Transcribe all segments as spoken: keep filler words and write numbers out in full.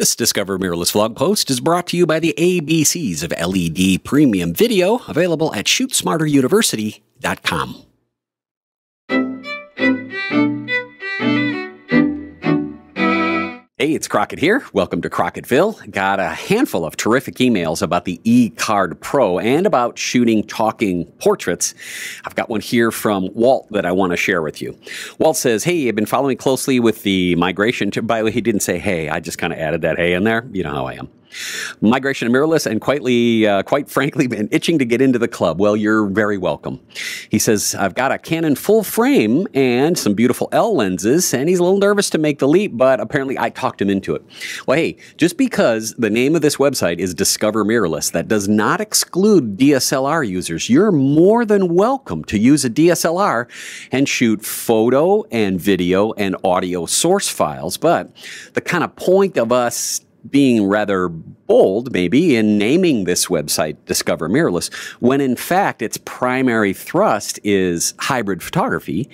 This Discover Mirrorless vlog post is brought to you by the A B Cs of L E D Premium Video, available at Shoot Smarter University dot com. Hey, it's Crockett here. Welcome to Crockettville. Got a handful of terrific emails about the eCard Pro and about shooting talking portraits. I've got one here from Walt that I want to share with you. Walt says, hey, I've been following closely with the migration to, by the way, he didn't say hey, I just kind of added that hey in there. You know how I am. Migration to mirrorless and quietly, uh, quite frankly, been itching to get into the club. Well, you're very welcome. He says, I've got a Canon full frame and some beautiful L lenses, and he's a little nervous to make the leap, but apparently I talked him into it. Well, hey, just because the name of this website is Discover Mirrorless, that does not exclude D S L R users. You're more than welcome to use a D S L R and shoot photo and video and audio source files, but the kind of point of us being rather bold, maybe, in naming this website Discover Mirrorless, when in fact its primary thrust is hybrid photography.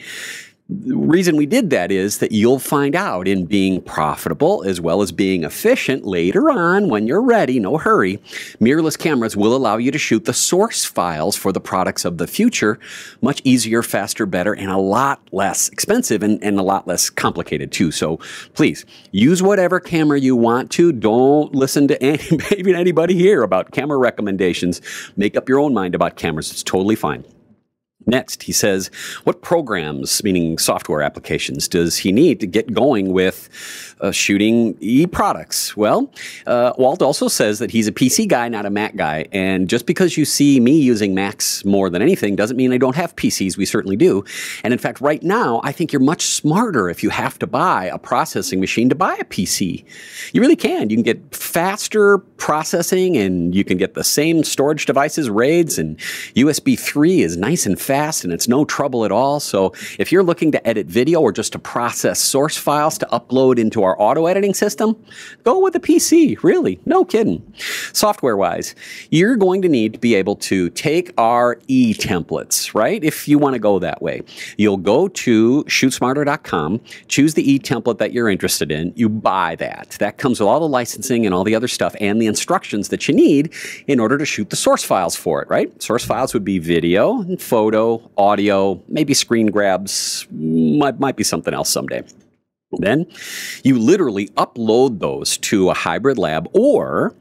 The reason we did that is that you'll find out in being profitable as well as being efficient later on when you're ready, no hurry. Mirrorless cameras will allow you to shoot the source files for the products of the future much easier, faster, better, and a lot less expensive and, and a lot less complicated too. So please use whatever camera you want to. Don't listen to any, even anybody here about camera recommendations. Make up your own mind about cameras. It's totally fine. Next, he says, what programs, meaning software applications, does he need to get going with uh, shooting e-products? Well, uh, Walt also says that he's a P C guy, not a Mac guy. And just because you see me using Macs more than anything doesn't mean I don't have P Cs. We certainly do. And in fact, right now, I think you're much smarter if you have to buy a processing machine to buy a P C. You really can. You can get faster processing, and you can get the same storage devices, RAIDs, and U S B three is nice and fast. Fast, and it's no trouble at all. So if you're looking to edit video or just to process source files to upload into our auto editing system, go with a P C, really, no kidding. Software-wise, you're going to need to be able to take our e-templates, right? If you want to go that way, you'll go to Shoot Smarter dot com, choose the e-template that you're interested in, you buy that. That comes with all the licensing and all the other stuff and the instructions that you need in order to shoot the source files for it, right? Source files would be video and photo, audio, maybe screen grabs, might, might be something else someday. Then you literally upload those to a Hybrid Lab, or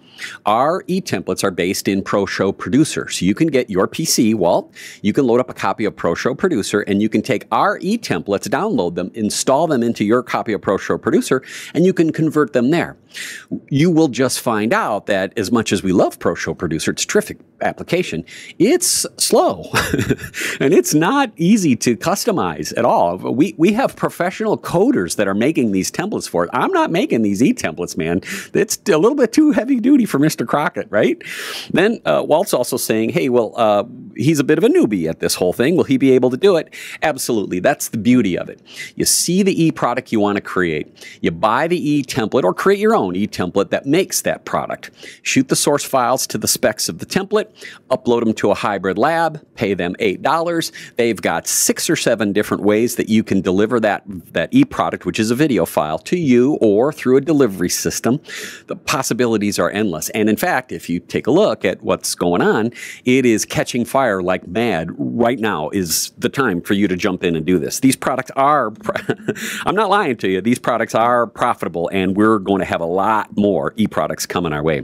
our e-templates are based in ProShow Producer. So you can get your P C, Walt, you can load up a copy of ProShow Producer, and you can take our e-templates, download them, install them into your copy of ProShow Producer, and you can convert them there. You will just find out that as much as we love ProShow Producer, it's a terrific application, it's slow and it's not easy to customize at all. We, we have professional coders that are making these templates for it. I'm not making these e-templates, man. It's a little bit too heavy duty for Mister Crockett, right? Then uh, Walt's also saying, hey, well, uh, he's a bit of a newbie at this whole thing. Will he be able to do it? Absolutely. That's the beauty of it. You see the e-product you want to create. You buy the e-template or create your own e-template that makes that product. Shoot the source files to the specs of the template, upload them to a Hybrid Lab, pay them eight dollars. They've got six or seven different ways that you can deliver that, that e-product, which is a video file, to you or through a delivery system. The possibilities are endless. And in fact, if you take a look at what's going on, it is catching fire like mad. Right now is the time for you to jump in and do this. These products are, I'm not lying to you, these products are profitable, and we're going to have a lot more e-products coming our way.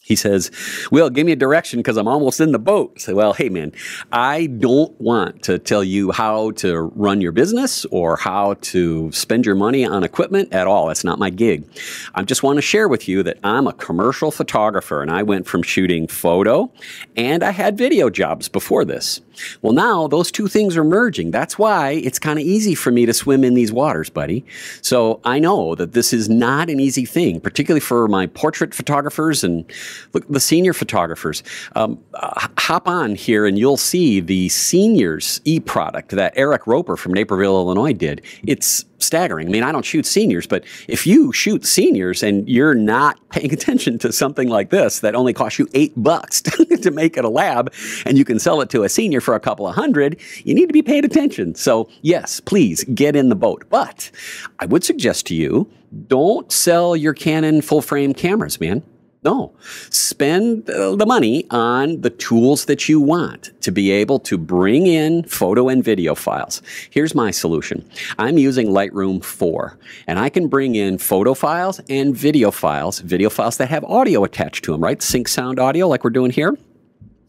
He says, Will, give me a direction because I'm almost in the boat. I say, well, hey, man, I don't want to tell you how to run your business or how to spend your money on equipment at all. That's not my gig. I just want to share with you that I'm a commercial photographer, and I went from shooting photo, and I had video jobs before this. Well, now those two things are merging. That's why it's kind of easy for me to swim in these waters, buddy. So I know that this is not an easy thing, particularly for my portrait photographers and look, the senior photographers. Um, uh, hop on here and you'll see the seniors e-product that Eric Roper from Naperville, Illinois did. It's staggering. I mean, I don't shoot seniors, but if you shoot seniors and you're not paying attention to something like this that only costs you eight bucks to, to make at a lab, and you can sell it to a senior for a couple of hundred, you need to be paying attention. So yes, please get in the boat. But I would suggest to you Don't sell your Canon full-frame cameras, man. No. Spend the money on the tools that you want to be able to bring in photo and video files. Here's my solution. I'm using Lightroom four, and I can bring in photo files and video files, video files that have audio attached to them, right? Sync sound audio like we're doing here.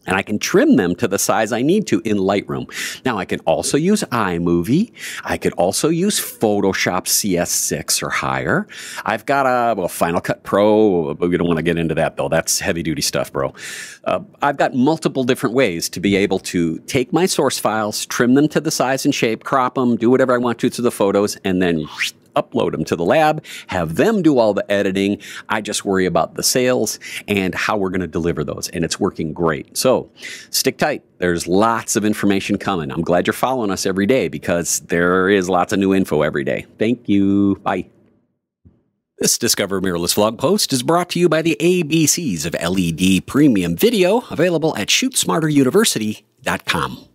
And I can trim them to the size I need to in Lightroom. Now, I can also use iMovie. I could also use Photoshop C S six or higher. I've got a well, Final Cut Pro. We don't want to get into that, though. That's heavy-duty stuff, bro. Uh, I've got multiple different ways to be able to take my source files, trim them to the size and shape, crop them, do whatever I want to to the photos, and then upload them to the lab, have them do all the editing. I just worry about the sales and how we're going to deliver those. And it's working great. So stick tight. There's lots of information coming. I'm glad you're following us every day because there is lots of new info every day. Thank you. Bye. This Discover Mirrorless vlog post is brought to you by the A B Cs of L E D Premium Video, available at shoot smarter university dot com.